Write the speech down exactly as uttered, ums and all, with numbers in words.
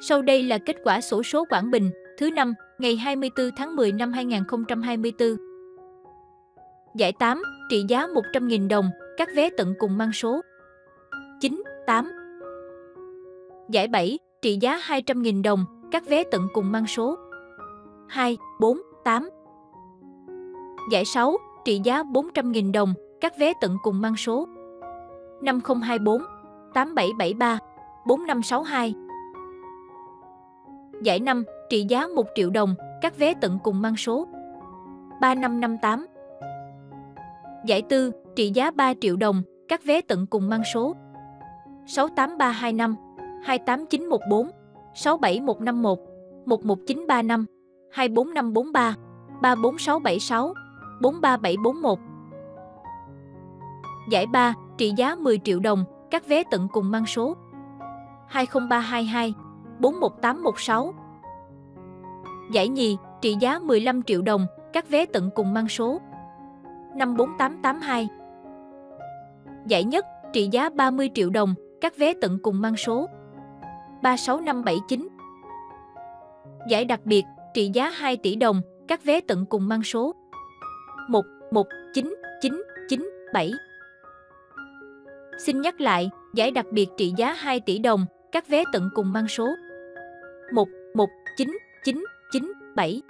Sau đây là kết quả xổ số Quảng Bình thứ năm ngày hai mươi tư tháng mười năm hai nghìn không trăm hai mươi tư. Giải tám trị giá một trăm nghìn đồng, các vé tận cùng mang số chín, tám. Giải bảy trị giá hai trăm nghìn đồng, các vé tận cùng mang số hai, bốn, tám. Giải sáu trị giá bốn trăm nghìn đồng, các vé tận cùng mang số năm không hai bốn, tám bảy bảy ba, bốn năm sáu hai. Giải năm trị giá một triệu đồng, các vé tận cùng mang số ba năm năm tám. Giải tư trị giá ba triệu đồng, các vé tận cùng mang số sáu tám ba hai năm, hai tám chín một bốn, sáu bảy một năm một, một một chín ba năm, hai bốn năm bốn ba, ba bốn sáu bảy sáu, bốn ba bảy bốn một. Giải ba trị giá mười triệu đồng, các vé tận cùng mang số hai không ba hai hai, bốn một tám một sáu. Giải nhì trị giá mười lăm triệu đồng, các vé tận cùng mang số năm bốn tám tám hai. Giải nhất trị giá ba mươi triệu đồng, các vé tận cùng mang số ba sáu năm bảy chín. Giải đặc biệt trị giá hai tỷ đồng, các vé tận cùng mang số một một chín chín chín bảy. Xin nhắc lại, giải đặc biệt trị giá hai tỷ đồng, các vé tận cùng mang số một một chín chín chín bảy.